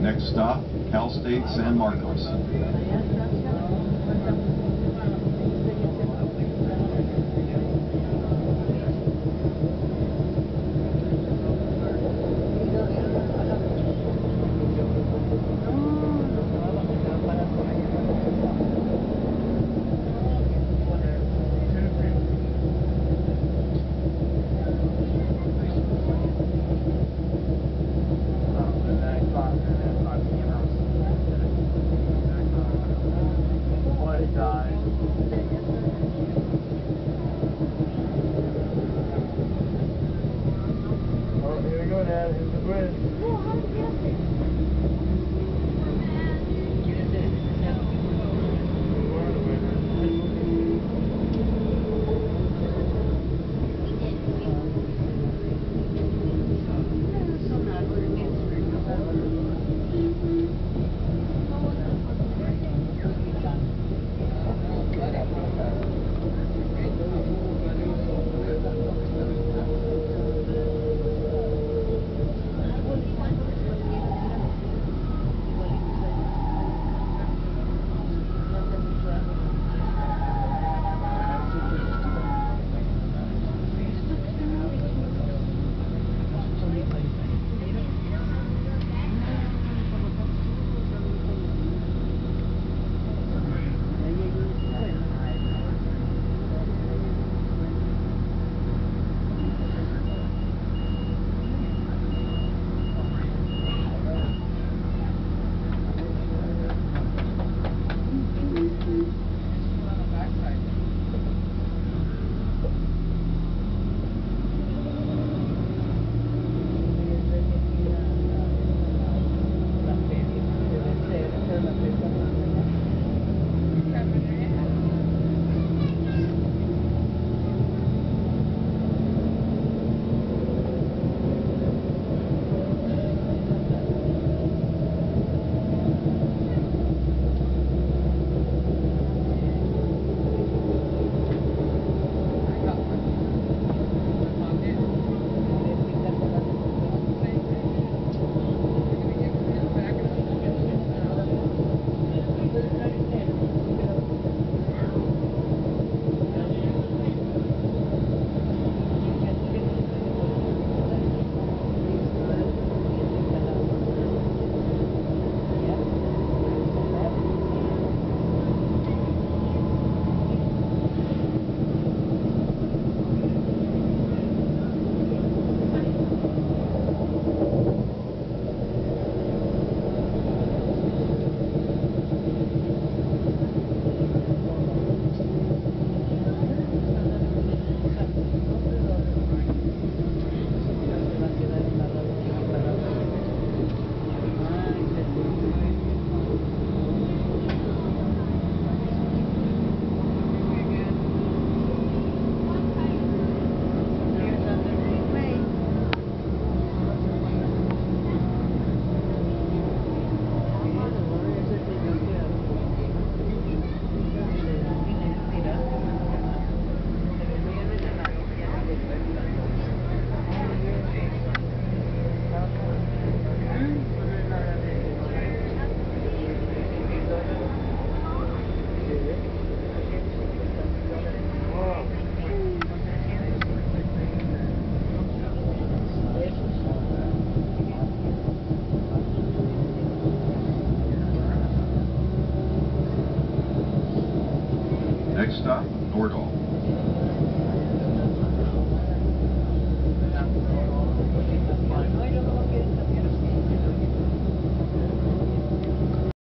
Next stop, Cal State San Marcos. Next stop, North.